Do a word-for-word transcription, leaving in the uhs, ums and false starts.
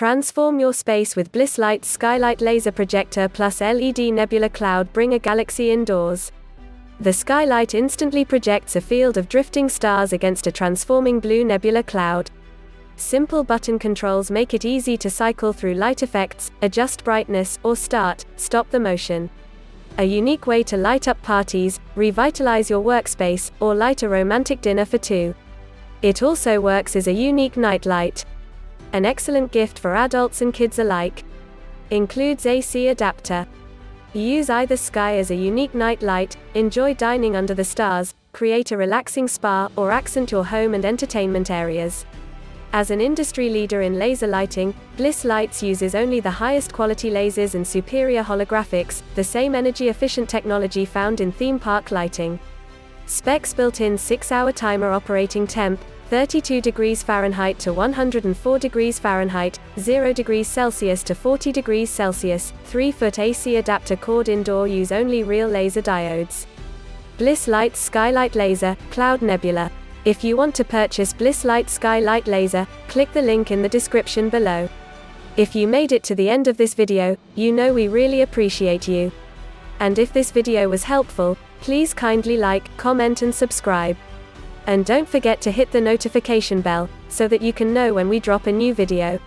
Transform your space with BlissLights SKY-LITE Laser Projector plus L E D Nebula Cloud. Bring a galaxy indoors. The SKY-LITE instantly projects a field of drifting stars against a transforming blue nebula cloud. Simple button controls make it easy to cycle through light effects, adjust brightness, or start, stop the motion. A unique way to light up parties, revitalize your workspace, or light a romantic dinner for two. It also works as a unique night light. An excellent gift for adults and kids alike. Includes A C adapter. Use either sky as a unique night light, enjoy dining under the stars, create a relaxing spa, or accent your home and entertainment areas. As an industry leader in laser lighting, BlissLights uses only the highest quality lasers and superior holographics, the same energy-efficient technology found in theme park lighting. Specs: built-in six hour timer, operating temp, thirty-two degrees Fahrenheit to one hundred four degrees Fahrenheit, zero degrees Celsius to forty degrees Celsius, three foot A C adapter cord indoor. Use only real laser diodes. BlissLights SKY-LITE Laser, Cloud Nebula. If you want to purchase BlissLights SKY-LITE Laser, click the link in the description below. If you made it to the end of this video, you know we really appreciate you. And if this video was helpful, please kindly like, comment and subscribe. And don't forget to hit the notification bell, so that you can know when we drop a new video.